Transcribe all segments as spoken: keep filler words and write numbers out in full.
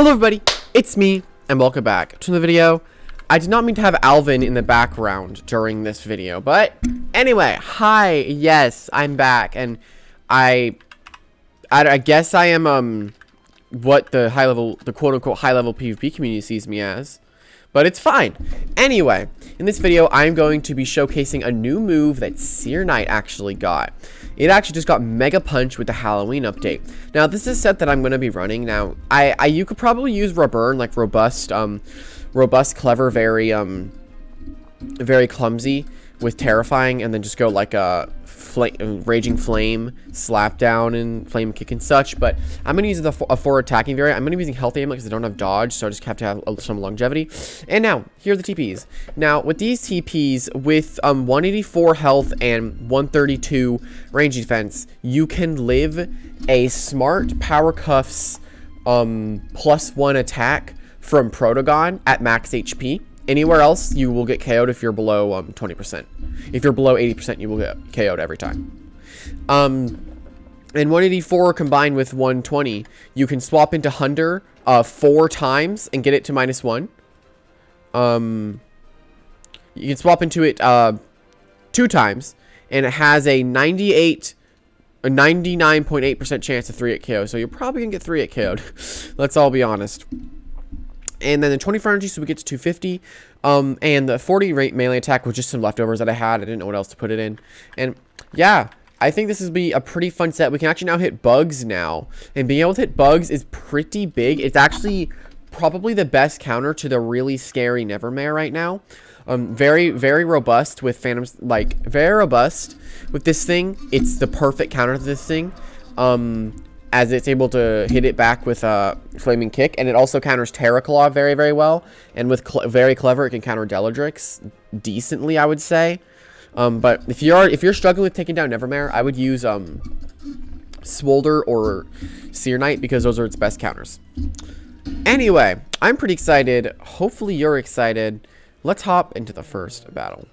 Hello everybody, it's me, and welcome back to the video. I did not mean to have Alvin in the background during this video, but anyway, hi, yes, I'm back, and I, I, I guess I am, um, what the high level, the quote-unquote high-level PvP community sees me as, but it's fine. Anyway, in this video, I'm going to be showcasing a new move that Searknight actually got. It actually just got Mega Punch with the Halloween update. Now, this is a set that I'm going to be running. Now, I, I you could probably use Roburn, like robust, um, robust, clever, very, um, very clumsy with terrifying, and then just go like a flame, raging flame, slap down, and flame kick and such. But I'm going to use the a forward attacking variant. I'm going to be using healthy amulet because I don't have dodge, so I just have to have some longevity. And now here are the T Ps. Now with these T Ps, with um one eighty-four health and one thirty-two range defense, you can live a smart power cuffs um plus one attack from Protagon at max H P. Anywhere else, you will get K O'd if you're below um, twenty percent. If you're below eighty percent, you will get K O'd every time. Um, and one eighty-four combined with one twenty, you can swap into Hunter uh, four times and get it to minus one. Um, you can swap into it uh, two times, and it has a ninety-eight, a ninety-nine point eight percent chance of three hit K O. So you're probably gonna get three hit K O'd. Let's all be honest. And then the twenty-four energy, so we get to two fifty. Um, and the forty rate melee attack was just some leftovers that I had. I didn't know what else to put it in. And yeah, I think this is be a pretty fun set. We can actually now hit bugs now. And being able to hit bugs is pretty big. It's actually probably the best counter to the really scary Nevermare right now. Um, very, very robust with Phantoms, like, very robust with this thing. It's the perfect counter to this thing. Um... as it's able to hit it back with a uh, flaming kick, and it also counters Terraclaw very, very well, and with cl very clever, it can counter Deladrix decently, I would say. Um, but if you're if you're struggling with taking down Nevermare, I would use um, Swolder or Searknight because those are its best counters. Anyway, I'm pretty excited. Hopefully, you're excited. Let's hop into the first battle.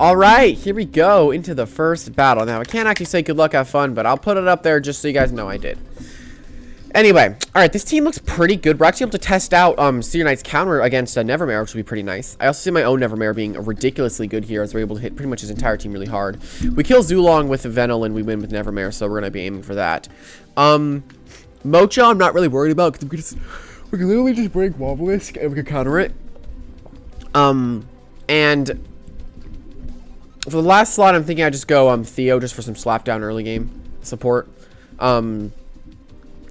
Alright, here we go into the first battle. Now, I can't actually say good luck, have fun, but I'll put it up there just so you guys know I did. Anyway, alright, this team looks pretty good. We're actually able to test out um, Searknight's counter against uh, Nevermare, which will be pretty nice. I also see my own Nevermare being ridiculously good here, as we're able to hit pretty much his entire team really hard. We kill Zulong with Venal, and we win with Nevermare, so we're going to be aiming for that. Um, Mocho, I'm not really worried about, because we, just, we can literally just break Wobblisk, and we can counter it. Um, and... For the last slot, I'm thinking I just go um, Theo just for some slapdown early game support. Um,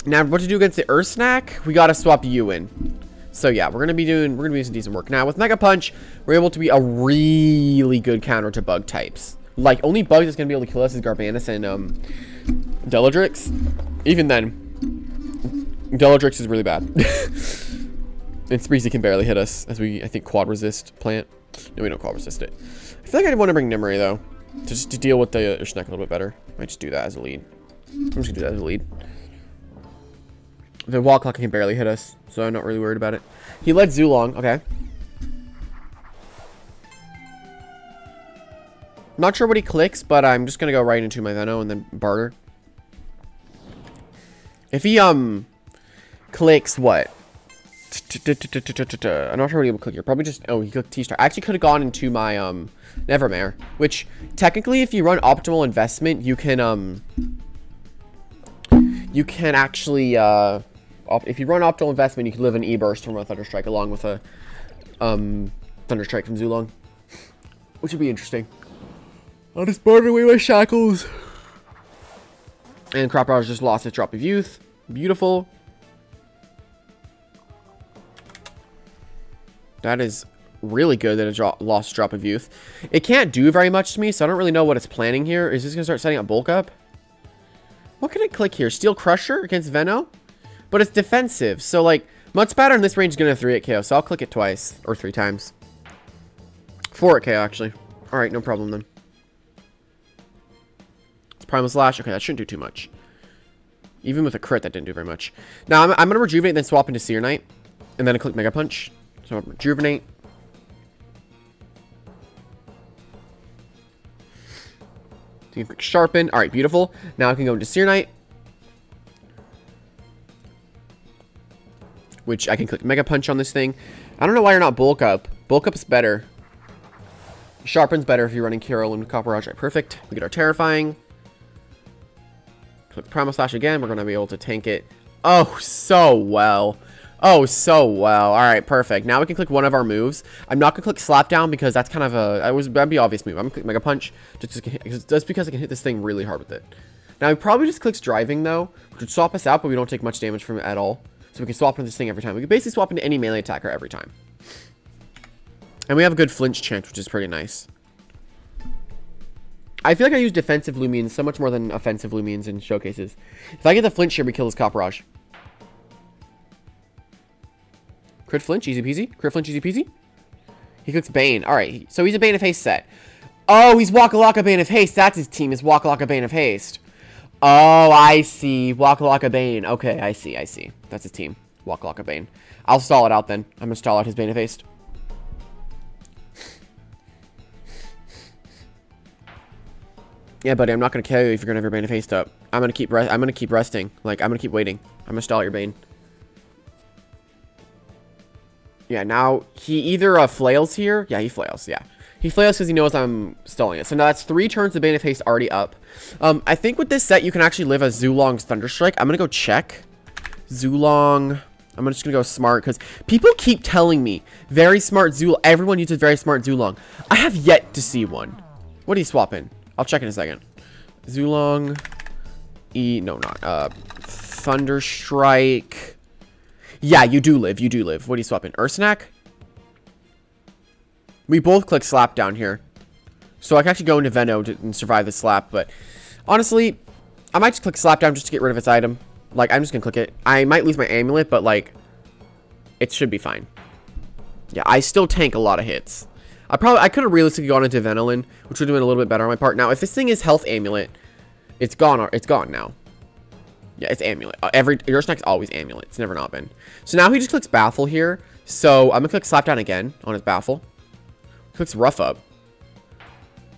now, what to do against the Ursnack? We gotta swap you in. So yeah, we're gonna be doing we're gonna be doing some decent work now with Mega Punch. We're able to be a really good counter to bug types. Like only bug that's gonna be able to kill us is Garbanus and um, Deladrix. Even then, Deladrix is really bad, and Spreezy can barely hit us as we I think quad resist plant. No, we don't quad resist it. I feel like I want to bring Nimri, though, just to deal with the Irshnek a little bit better. I might just do that as a lead. I'm just going to do that as a lead. The Walk-a-Lock-a can barely hit us, so I'm not really worried about it. He led Zulong. Okay. Not sure what he clicks, but I'm just going to go right into my Venno and then barter. If he, um, clicks what? I'm not sure what he would click here. Probably just... Oh, he clicked T-Star. I actually could have gone into my um, Nevermare, which technically if you run Optimal Investment, you can... um, You can actually... Uh, if you run Optimal Investment, you can live an E-Burst from a Thunderstrike along with a um, Thunderstrike from Zulong, which would be interesting. I'll just burn away my shackles. And Crop Ra just lost its Drop of Youth. Beautiful. That is really good that it lost Drop of Youth. It can't do very much to me, so I don't really know what it's planning here. Is this going to start setting up Bulk Up? What can it click here? Steel Crusher against Venno? But it's defensive, so like, Mud Spatter in this range is going to three hit K O, so I'll click it twice, or three times. four hit K O, actually. Alright, no problem then. It's Primal Slash. Okay, that shouldn't do too much. Even with a crit, that didn't do very much. Now, I'm, I'm going to Rejuvenate and then swap into Searknight, and then I click Mega Punch. So Rejuvenate. You can click Sharpen. Alright, beautiful. Now I can go into Searknight. which I can click Mega Punch on this thing. I don't know why you're not Bulk Up. Bulk Up is better. Sharpen's better if you're running Kiro and Copperage. Right, perfect. We get our Terrifying. Click Primal Slash again. We're going to be able to tank it. Oh, so well. Oh, so well. All right, perfect. Now we can click one of our moves. I'm not going to click Slapdown because that's kind of a... I was, that'd be an obvious move. I'm going to click Mega Punch just, just because I can hit this thing really hard with it. Now, he probably just clicks Driving, though, which would swap us out, but we don't take much damage from it at all. So we can swap into this thing every time. We can basically swap into any melee attacker every time. And we have a good flinch chance, which is pretty nice. I feel like I use defensive Lumians so much more than offensive Lumians in showcases. If I get the flinch here, we kill this Copperage. Crit flinch, easy peasy. Crit flinch, easy peasy. He clicks Bane. All right, so he's a Bane of Haste set. Oh, he's Walk-a-Lock-a Bane of Haste. That's his team, is Walk-a-Lock-a Bane of Haste. Oh, I see. Walk-a-Lock-a Bane. Okay, I see, I see. That's his team. Walk-a-Lock-a Bane. I'll stall it out then. I'm going to stall out his Bane of Haste. Yeah, buddy, I'm not going to kill you if you're going to have your Bane of Haste up. I'm going to keep I'm going to keep resting. Like, I'm going to keep waiting. I'm going to stall your Bane. Yeah, now he either uh, flails here. Yeah, he flails. Yeah. He flails because he knows I'm stalling it. So now that's three turns the Bane of Haste already up. Um, I think with this set, you can actually live as Zulong's Thunderstrike. I'm going to go check. Zulong. I'm just going to go smart because people keep telling me very smart Zulong. Everyone uses very smart Zulong. I have yet to see one. What do you swap in? I'll check in a second. Zulong. E. No, not. Uh, Thunderstrike. Yeah, you do live. You do live. What do you swap in? Ursnack? We both click Slap down here. So I can actually go into Veno to, and survive the slap. But honestly, I might just click Slap down just to get rid of its item. Like, I'm just going to click it. I might lose my amulet, but, like, it should be fine. Yeah, I still tank a lot of hits. I probably I could have realistically gone into Ventolin, which would have been a little bit better on my part. Now, if this thing is Health Amulet, it's gone. It's gone now. Yeah, it's Amulet. Uh, every Irshnek is always Amulet. It's never not been. So now he just clicks Baffle here. So I'm going to click Slap down again on his Baffle. He clicks Rough Up.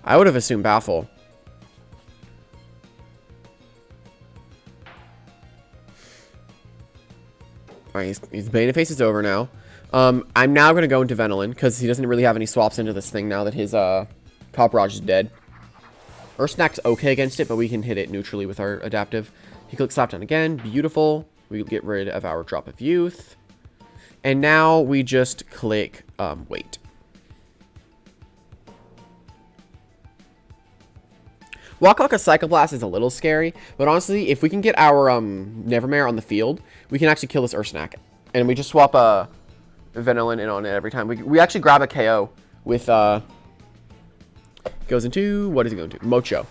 I would have assumed Baffle. All right, his, his Bane of Haste is over now. Um, I'm now going to go into Ventolin, because he doesn't really have any swaps into this thing now that his, uh, Copperage is dead. Ursnack's okay against it, but we can hit it neutrally with our adaptive. He clicks Slapdown again. Beautiful. We get rid of our Drop of Youth. And now we just click, um, wait. Walk-a-Lock-a Cycle Blast is a little scary, but honestly, if we can get our, um, Nevermare on the field, we can actually kill this Ursnack. And we just swap, uh... Ventolin in on it every time. We, we actually grab a K O with, uh, goes into, what is it going to? Mocho.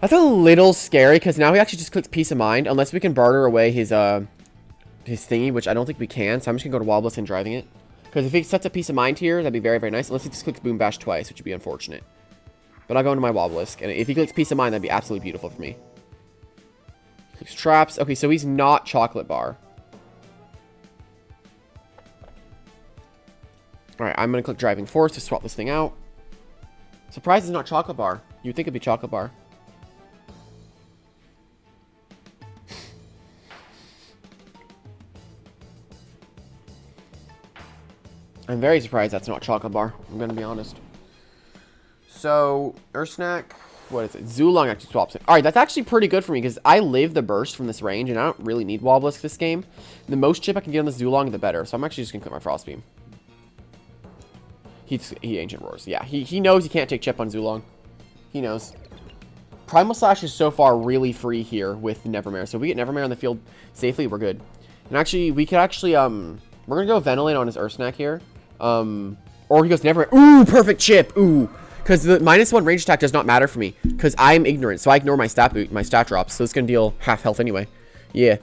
That's a little scary, because now he actually just clicks Peace of Mind, unless we can barter away his, uh, his thingy, which I don't think we can, so I'm just going to go to Wobblisk and driving it. Because if he sets a Peace of Mind here, that'd be very, very nice, unless he just clicks Boom Bash twice, which would be unfortunate. But I'll go into my Wobblisk, and if he clicks Peace of Mind, that'd be absolutely beautiful for me. He clicks Traps. Okay, so he's not Chocolate Bar. Alright, I'm going to click Driving Force to swap this thing out. Surprise, it's not Chocolate Bar. You'd think it'd be Chocolate Bar. I'm very surprised that's not Chocolate Bar. I'm going to be honest. So, Ursul, what is it? Zulong actually swaps it. Alright, that's actually pretty good for me because I live the burst from this range and I don't really need Wobblisk this game. The most chip I can get on this Zulong, the better. So I'm actually just going to click my Frost Beam. He, he Ancient Roars. Yeah, he, he knows he can't take chip on Zulong. He knows. Primal Slash is so far really free here with Nevermare. So if we get Nevermare on the field safely, we're good. And actually, we could actually, um... We're going to go Ventolin on his Ursnack here. Um, or he goes Nevermare. Ooh, perfect chip! Ooh! Because the minus one range attack does not matter for me. Because I'm ignorant, so I ignore my stat boot, my stat drops. So it's going to deal half health anyway. Yeah.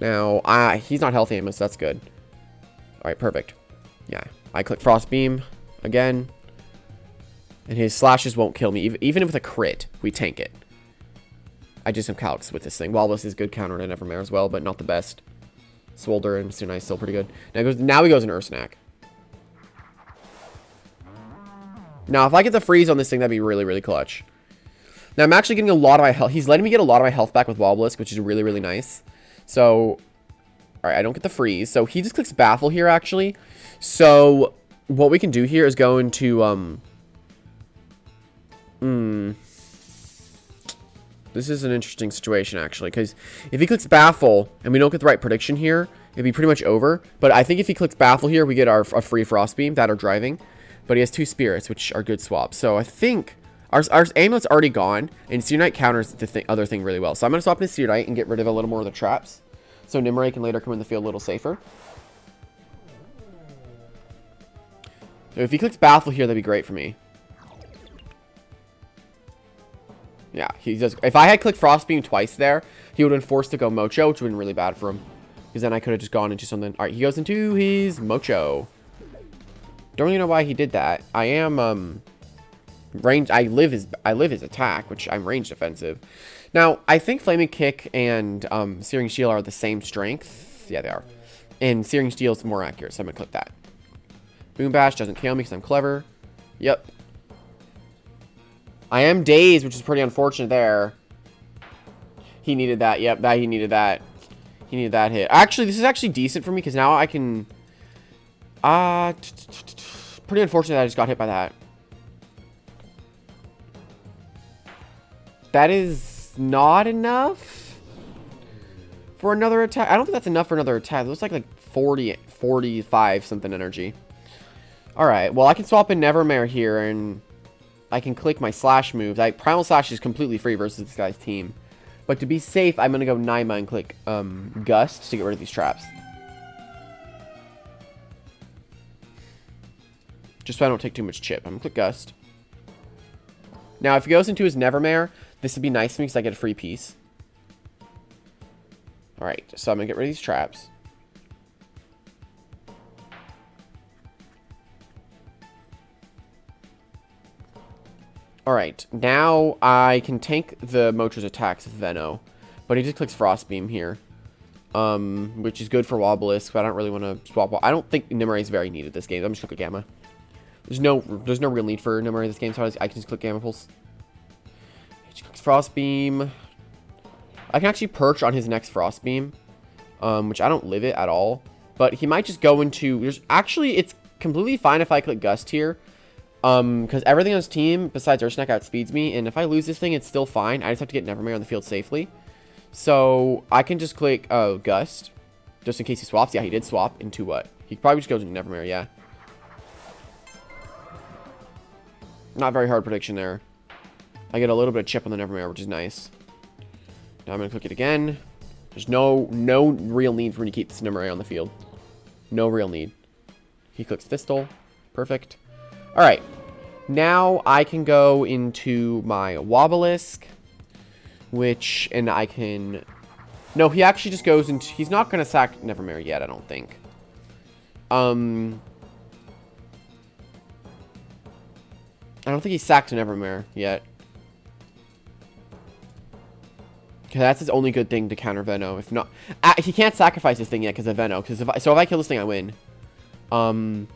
Now, ah, he's not healthy, so that's good. Alright, perfect. Yeah. I click Frost Beam again. And his slashes won't kill me. Even with a crit, we tank it. I do some calcs with this thing. Wobblisk is good counter to Nevermare as well, but not the best. Swolder and Sunai is still pretty good. Now, goes, now he goes into Ursnack. Now, if I get the freeze on this thing, that'd be really, really clutch. Now, I'm actually getting a lot of my health. He's letting me get a lot of my health back with Wobblisk, which is really, really nice. So, alright, I don't get the freeze. So he just clicks Baffle here, actually. So what we can do here is go into, um... Hmm... This is an interesting situation, actually, because if he clicks Baffle and we don't get the right prediction here, it'd be pretty much over. But I think if he clicks Baffle here, we get our a free Frost Beam that are driving. But he has two Spirits, which are good swaps. So I think our, our Amulet's already gone, and Seer Knight counters the th other thing really well. So I'm going to swap into Seer Knight and get rid of a little more of the traps, so Nimri can later come in the field a little safer. So if he clicks Baffle here, that'd be great for me. Yeah, he does. If I had clicked Frostbeam twice there, he would have been forced to go Mocho, which would have been really bad for him, because then I could have just gone into something. All right, he goes into his Mocho. Don't really know why he did that. I am um, range. I live his. I live his attack, which I'm range defensive. Now I think Flaming Kick and um, Searing Steel are the same strength. Yeah, they are. And Searing Steel is more accurate, so I'm gonna click that. Boom Bash doesn't kill me because I'm clever. Yep. I am dazed, which is pretty unfortunate there. He needed that. Yep, that he needed that. He needed that hit. Actually, this is actually decent for me because now I can... Uh, t -t -t -t pretty unfortunate that I just got hit by that. That is not enough for another attack. I don't think that's enough for another attack. It looks like, like forty, forty-five something energy. Alright, well, I can swap in Nevermare here and... I can click my slash moves. I, Primal Slash is completely free versus this guy's team. But to be safe, I'm going to go Naima and click um, Gust to get rid of these traps. Just so I don't take too much chip. I'm going to click Gust. Now, if he goes into his Nevermare, this would be nice for me because I get a free piece. Alright, so I'm going to get rid of these traps. Alright, now I can tank the Motra's attacks with Venno, but he just clicks Frostbeam here, um, which is good for Wobblisk, but I don't really want to swap. I don't think Nimri is very needed this game. I'm just going to click Gamma. There's no there's no real need for Nimri this game, so I can just click Gamma Pulse. He just clicks Frostbeam. I can actually perch on his next Frostbeam, um, which I don't live it at all, but he might just go into... There's, actually, it's completely fine if I click Gust here. Um, because everything on his team, besides Urshnek, outspeeds me, and if I lose this thing, it's still fine. I just have to get Nevermare on the field safely. So, I can just click, uh, Gust, just in case he swaps. Yeah, he did swap into what? He probably just goes into Nevermare, yeah. Not very hard prediction there. I get a little bit of chip on the Nevermare, which is nice. Now I'm gonna click it again. There's no, no real need for me to keep this Nevermare on the field. No real need. He clicks Thistle. Perfect. Alright, now I can go into my Wobblisk, which, and I can, no, he actually just goes into, he's not going to sack Nevermare yet, I don't think. Um, I don't think he sacked Nevermare yet. Okay, that's his only good thing to counter Venno, if not, uh, he can't sacrifice this thing yet because of Venno, because if I, so if I kill this thing, I win. Um...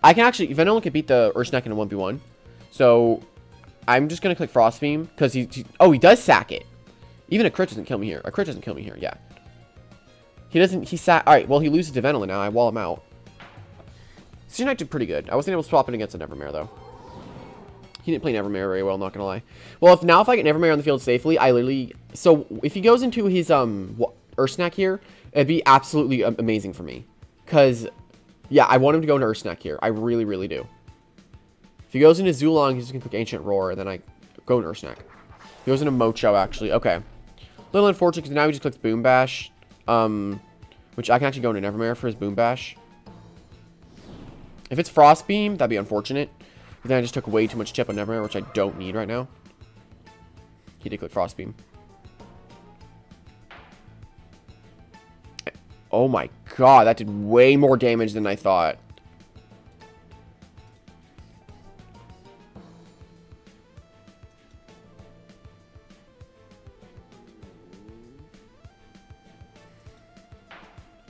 I can actually, Ventolin can beat the Urshnek in a one v one. So, I'm just going to click Frostbeam, because he, he, oh, he does sack it. Even a crit doesn't kill me here. A crit doesn't kill me here, yeah. He doesn't, he sack, alright, well, he loses to Ventolin now. I wall him out. Seer Knight did pretty good. I wasn't able to swap it against a Nevermare, though. He didn't play Nevermare very well, not going to lie. Well, if now if I get Nevermare on the field safely, I literally, so, if he goes into his, um, Urshnek here, it'd be absolutely amazing for me. Because... yeah, I want him to go into Ursul here. I really, really do. If he goes into Zulong, he's just going to click Ancient Roar, and then I go into Ursul. He goes into Mocho, actually. Okay. A little unfortunate, because now he just clicks Boom Bash, um, which I can actually go into Nevermare for his Boom Bash. If it's Frostbeam, that'd be unfortunate. But then I just took way too much chip on Nevermare, which I don't need right now. He did click Frostbeam. Oh my god, that did way more damage than I thought.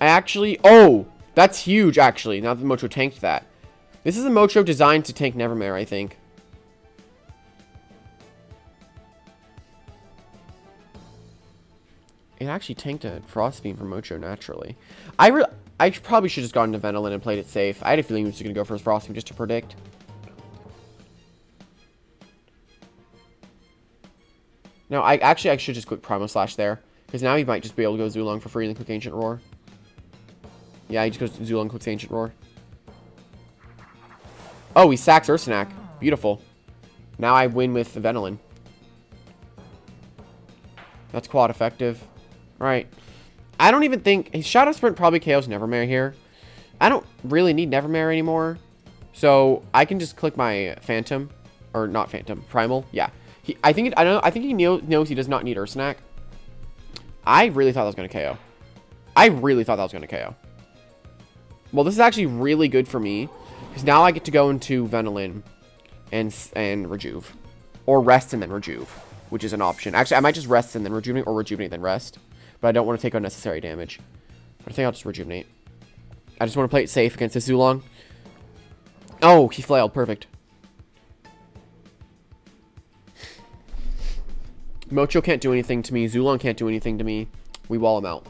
I actually... oh! That's huge, actually, now that Mocho tanked that. This is a Mocho designed to tank Nevermare, I think. It actually tanked a Frost Beam from Mocho naturally. I re I probably should have just gone to Ventolin and played it safe. I had a feeling he was going to go for his Frost Beam just to predict. No, I actually I should just quick Primal Slash there. Because now he might just be able to go Zulong for free and then quick Ancient Roar. Yeah, he just goes to Zulong, clicks Ancient Roar. Oh, he sacks Ursnack. Beautiful. Now I win with the Ventolin. That's quad effective. Alright. I don't even think... His Shadow Sprint probably K Os Nevermare here. I don't really need Nevermare anymore. So, I can just click my Phantom. Or, not Phantom. Primal. Yeah. He, I think it, I don't. I think he knew, knows he does not need Ursul. I really thought that was going to K O. I really thought that was going to K O. Well, this is actually really good for me. Because now I get to go into Ventolin and, and Rejuve. Or rest and then Rejuve, which is an option. Actually, I might just rest and then rejuvenate, or rejuvenate then rest. But I don't want to take unnecessary damage. But I think I'll just rejuvenate. I just want to play it safe against this Zulong. Oh, he flailed. Perfect. Mocho can't do anything to me. Zulong can't do anything to me. We wall him out.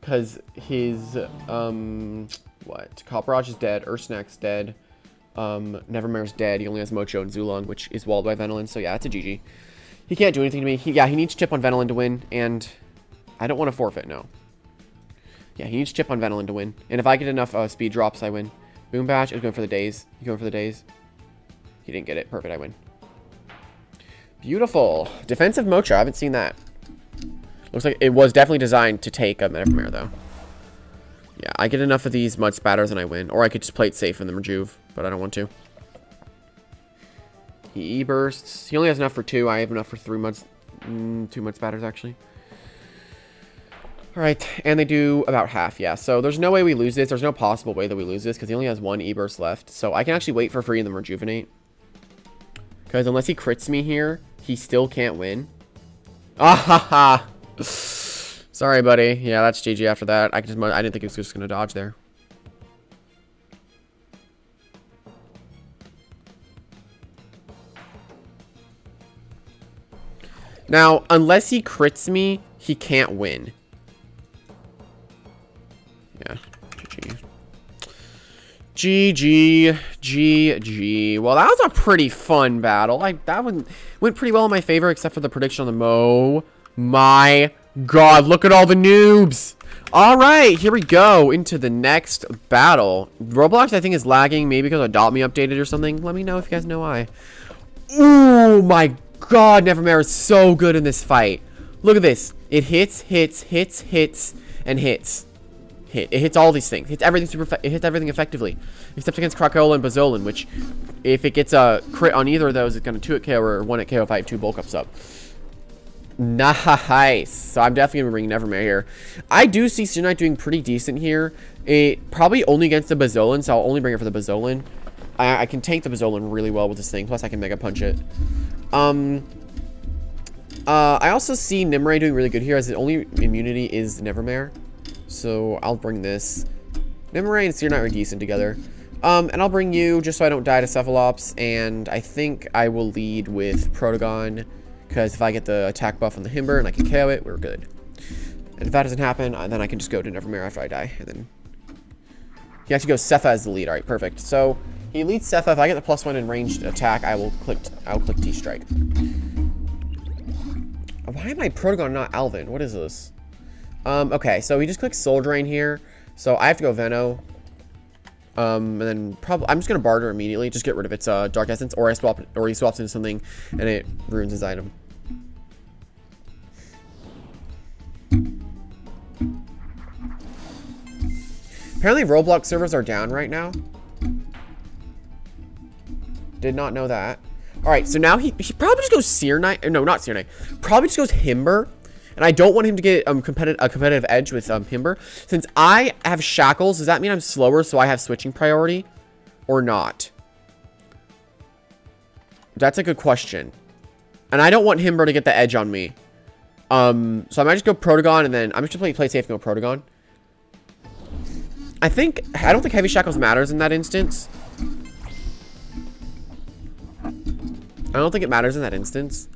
Because his, um, what? Copperajh is dead. Ursnack's dead. Um, Nevermare's dead. He only has Mocho and Zulong, which is walled by Ventolin. So yeah, it's a G G. He can't do anything to me. He, yeah, he needs chip on Ventolin to win, and I don't want to forfeit. No. Yeah, he needs chip on Ventolin to win, and if I get enough uh, speed drops, I win. Boom Bash is going for the days. He's going for the days. He didn't get it. Perfect. I win. Beautiful defensive Mocha. I haven't seen that. Looks like it was definitely designed to take a Nevermare though. Yeah, I get enough of these Mud Spatters and I win. Or I could just play it safe and then Rejuve, but I don't want to. He E-Bursts. He only has enough for two. I have enough for three Mud... Mm, two Mud Spatters, actually. Alright, and they do about half, yeah. So there's no way we lose this. There's no possible way that we lose this, because he only has one E-Burst left. So I can actually wait for free and then Rejuvenate. Because unless he crits me here, he still can't win. Ah ha ha! Sorry, buddy. Yeah, that's G G after that. I just I didn't think it was just going to dodge there. Now, unless he crits me, he can't win. Yeah. G G. G G. G G. Well, that was a pretty fun battle. I, that one went pretty well in my favor, except for the prediction on the Mo. My... God, look at all the noobs. All right, here we go into the next battle. Roblox, I think, is lagging, maybe because Adopt Me updated or something. Let me know if you guys know why. Oh my God, Nevermare is so good in this fight. Look at this. It hits, hits, hits, hits, and hits. Hit. It hits all these things. It hits everything super. It hits everything effectively, except against Krakola and Bazolin, which, if it gets a crit on either of those, it's gonna two hit K O or one hit K O if I have two bulk ups up. Nice. So I'm definitely gonna bring Nevermare here. I do see Searknight doing pretty decent here. It probably only against the Bazolin, so I'll only bring it for the Bazolin. I, I can tank the Bazolin really well with this thing. Plus, I can Mega Punch it. Um. Uh, I also see Nimri doing really good here, as the only immunity is Nevermare. So I'll bring this. Nimri and Searknight are decent together. Um, and I'll bring you just so I don't die to Cephalops. And I think I will lead with Protagon. Because if I get the attack buff on the Himber and I can K O it, we're good. And if that doesn't happen, then I can just go to Nevermare after I die. And then he actually goes Cepha as the lead. All right, perfect. So he leads Cepha. If I get the plus one in ranged attack, I will click. I'll click T Strike. Why am I Protagon not Alvin? What is this? Um, okay, so he just clicks Soul Drain here. So I have to go Veno. Um, and then probably I'm just gonna barter immediately, just get rid of its uh, dark essence, or I swap, or he swaps into something, and it ruins his item. Apparently, Roblox servers are down right now. Did not know that. All right, so now he he probably just goes Searknight. No, not Searknight. Probably just goes Himber. And I don't want him to get um, competitive, a competitive edge with um, Himber. Since I have Shackles, does that mean I'm slower so I have switching priority or not? That's a good question. And I don't want Himber to get the edge on me. Um, so I might just go Protagon and then I'm just going to play safe and go Protagon. I think, I don't think Heavy Shackles matters in that instance. I don't think it matters in that instance.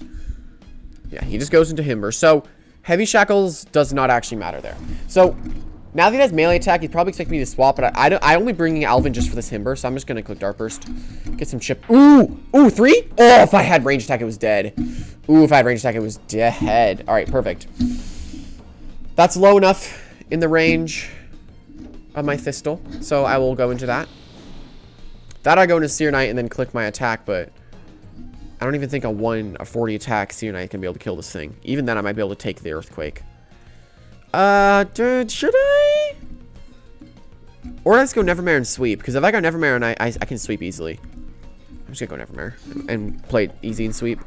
Yeah, he just goes into Himber. So... Heavy Shackles does not actually matter there. So now that he has melee attack, he'd probably expect me to swap, but I, I don't. I only bringing Alvin just for this Himber, so I'm just gonna click Dark Burst, get some chip. Ooh, ooh, three. Oh, if I had range attack, it was dead. Ooh, if I had range attack, it was dead. All right, perfect. That's low enough in the range of my Thistle, so I will go into that. That I go into Seer Knight and then click my attack, but I don't even think a one a forty attack Seer Knight can be able to kill this thing. Even then, I might be able to take the Earthquake. Uh, dude, should I? Or let's go Nevermare and sweep, because if I go Nevermare and I, I, I can sweep easily. I'm just gonna go Nevermare and, and play easy and sweep.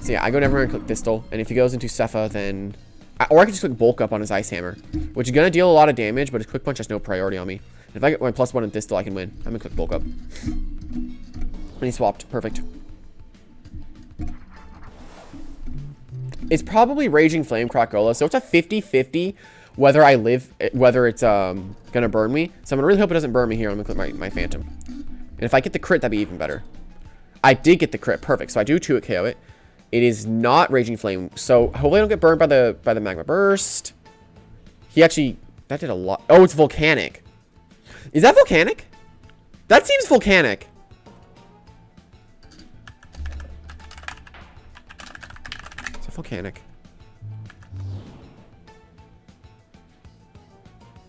So yeah, I go Nevermare and click Thistle, and if he goes into Cepha, then, I, or I can just click Bulk Up on his Ice Hammer, which is gonna deal a lot of damage, but his Quick Punch has no priority on me. And if I get my plus one in Thistle, I can win. I'm gonna click Bulk Up. And he swapped, perfect. It's probably Raging Flame Krakola, so it's a fifty fifty whether I live, whether it's um, gonna burn me. So I'm gonna really hope it doesn't burn me here. I'm gonna click my, my Phantom. And if I get the crit, that'd be even better. I did get the crit, perfect. So I do two-hit K O it. It is not Raging Flame, so hopefully I don't get burned by the by the Magma Burst. He actually, that did a lot. Oh, it's Volcanic. Is that Volcanic? That seems Volcanic. Volcanic.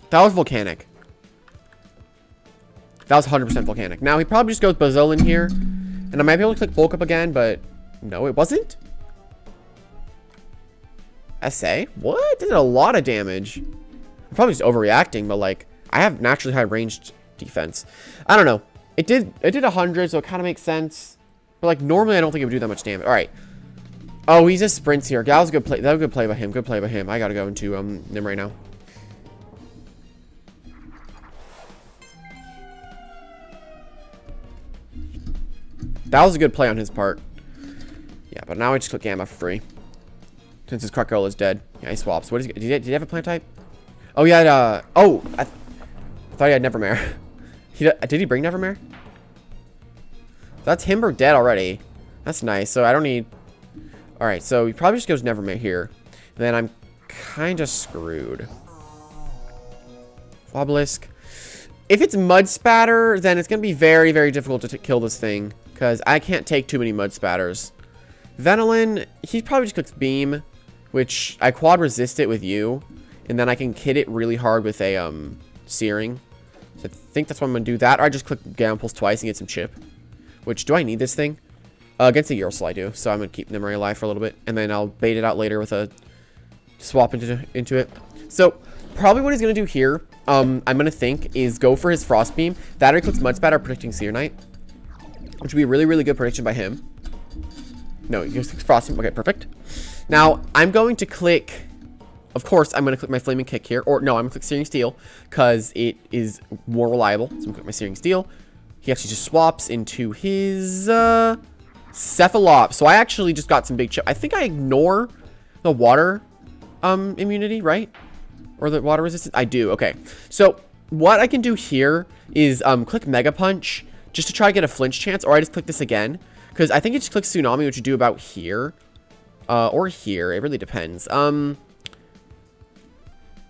That was Volcanic. That was one hundred percent Volcanic. Now, he probably just goes Bazolin here. And I might be able to click Bulk Up again, but no, it wasn't. S A? What? Did a lot of damage. I'm probably just overreacting, but, like, I have naturally high ranged defense. I don't know. It did, it did one hundred, so it kind of makes sense. But, like, normally I don't think it would do that much damage. All right. Oh, he just sprints here. That was a good play. That was a good play by him. Good play by him. I gotta go into um Nim right now. That was a good play on his part. Yeah, but now I just click Gamma for free. Since his Krakola is dead. Yeah, he swaps. What is he, did he did he have a plant type? Oh yeah, uh oh I, th I thought he had Nevermare. he did he bring Nevermare? That's Himber dead already. That's nice. So I don't need. All right, so he probably just goes Nevermare here. Then I'm kind of screwed. Wobblisk. If it's Mud Spatter, then it's going to be very, very difficult to t kill this thing. Because I can't take too many Mud Spatters. Ventolin, he probably just clicks Beam. Which, I quad resist it with you. And then I can hit it really hard with a um Searing. So I think that's what I'm going to do that. Or I just click Gamma Pulse twice and get some chip. Which, do I need this thing? Uh, against the Ursul I do, so I'm gonna keep Nimri alive for a little bit, and then I'll bait it out later with a swap into into it. So probably what he's gonna do here, um, I'm gonna think is go for his Frost Beam. That or clicks Mud Spatter predicting Seer Knight, which would be a really really good prediction by him. No, he just clicks Frost Beam. Okay, perfect. Now I'm going to click. Of course, I'm gonna click my Flaming Kick here, or no, I'm gonna click Searing Steel because it is more reliable. So I'm gonna click my Searing Steel. He actually just swaps into his. Uh, Cephalops. So I actually just got some big chip. I think I ignore the water um, immunity, right? Or the water resistance? I do. Okay. So what I can do here is um, click Mega Punch just to try to get a flinch chance. Or I just click this again. Because I think it just clicks Tsunami, which you do about here. Uh, or here. It really depends. Um,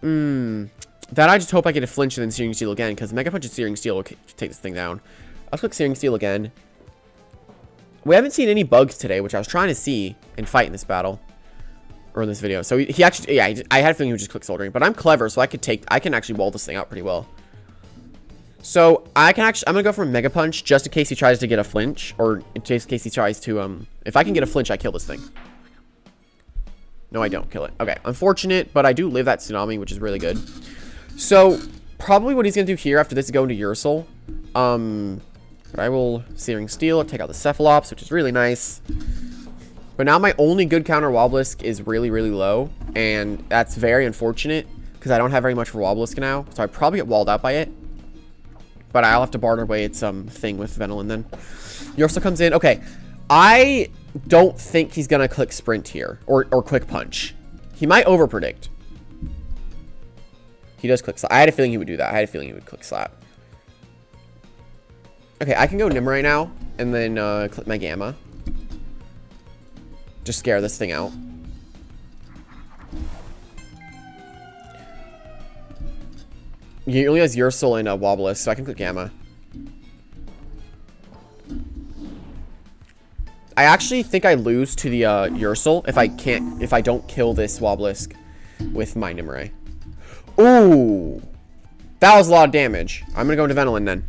mm, that I just hope I get a flinch and then Searing Steel again. Because Mega Punch and Searing Steel will take this thing down. I'll click Searing Steel again. We haven't seen any bugs today, which I was trying to see and fight in this battle. Or in this video. So he, he actually, yeah, I had a feeling he would just click Soldering. But I'm clever, so I could take, I can actually wall this thing out pretty well. So I can actually, I'm going to go for a Mega Punch just in case he tries to get a flinch. Or in case he tries to, um, if I can get a flinch, I kill this thing. No, I don't kill it. Okay, unfortunate, but I do live that Tsunami, which is really good. So probably what he's going to do here after this is go into Ursul. Um... But I will Searing Steel, take out the Cephalops, which is really nice. But now my only good counter Wobblisk is really, really low. And that's very unfortunate, because I don't have very much for Wobblisk now. So I probably get walled out by it. But I'll have to barter away its um, thing with Venolin then. Ursul comes in. Okay, I don't think he's going to click Sprint here, or, or Quick Punch. He might overpredict. He does click Slap. I had a feeling he would do that. I had a feeling he would click Slap. Okay, I can go Nim right now, and then uh, click my Gamma. Just scare this thing out. He only has Ursul and uh, Wobblisk, so I can click Gamma. I actually think I lose to the uh, Ursul if I can't, if I don't kill this Wobblisk with my Nimri. Ooh, that was a lot of damage. I'm gonna go into Ventolin then.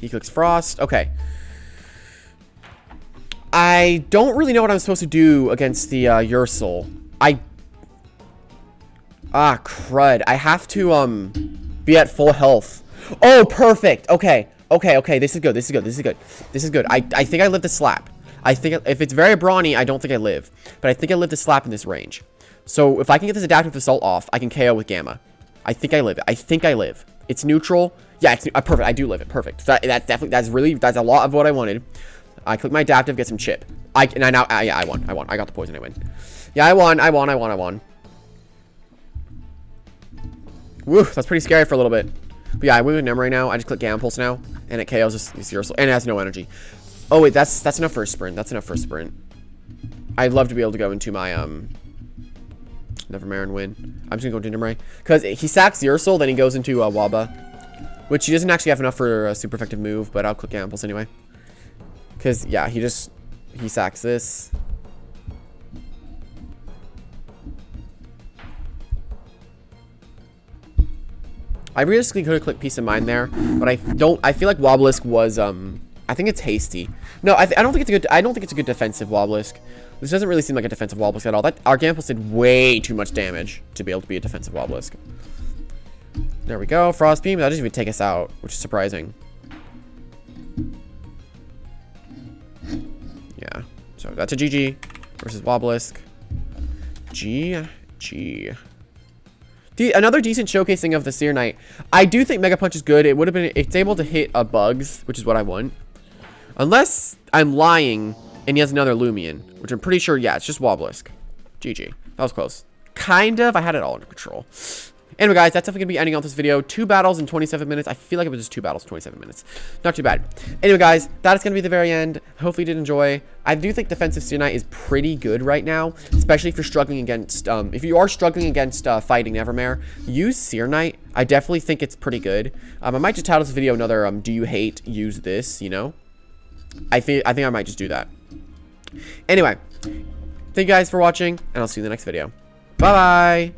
He clicks Frost. Okay. I don't really know what I'm supposed to do against the uh, Ursul. I ah crud. I have to um. be at full health. Oh, perfect. Okay. Okay. Okay. This is good. This is good. This is good. This is good. I, I think I live the slap. I think if it's very brawny, I don't think I live. But I think I live the slap in this range. So if I can get this adaptive assault off, I can K O with Gamma. I think I live it. I think I live. It's neutral. Yeah, it's uh, perfect. I do live it. Perfect. That, that's definitely, that's really, that's a lot of what I wanted. I click my adaptive, get some chip. I and I now, I, yeah, I won. I won. I got the poison. I win. Yeah, I won. I won. I won. I won. Woo, that's pretty scary for a little bit. But yeah, I win with Nimri now. I just click Gamma Pulse now, and it K Os this Ursul, and it has no energy. Oh wait, that's that's enough for a sprint. That's enough for a sprint. I'd love to be able to go into my um Nevermare and win. I'm just gonna go into Nimri because he sacks Ursul, then he goes into uh, Wobba, which he doesn't actually have enough for a super effective move. But I'll click Gamma Pulse anyway. Because yeah, he just he sacks this. I realistically could have clicked Peace of Mind there, but I don't. I feel like Wobblisk was. Um, I think it's hasty. No, I, th I don't think it's a good. I don't think it's a good defensive Wobblisk. This doesn't really seem like a defensive Wobblisk at all. That our Gamma Pulse did way too much damage to be able to be a defensive Wobblisk. There we go, Frost Beam. That didn't even take us out, which is surprising. Yeah. So that's a G G versus Wobblisk. G G. De another decent showcasing of the Searknight. I do think Mega Punch is good. It would have been, it's able to hit uh, bugs, which is what I want. Unless I'm lying and he has another Lumian, which I'm pretty sure, yeah, it's just Wobblisk. G G. That was close. Kind of. I had it all under control. Anyway, guys, that's definitely going to be ending off this video. Two battles in twenty-seven minutes. I feel like it was just two battles in twenty-seven minutes. Not too bad. Anyway, guys, that is going to be the very end. Hopefully you did enjoy. I do think defensive Searknight is pretty good right now, especially if you're struggling against, um, if you are struggling against uh, fighting Nevermare, use Searknight. I definitely think it's pretty good. Um, I might just title this video another, um, do you hate, use this, you know? I think, I think I might just do that. Anyway, thank you guys for watching, and I'll see you in the next video. Bye-bye!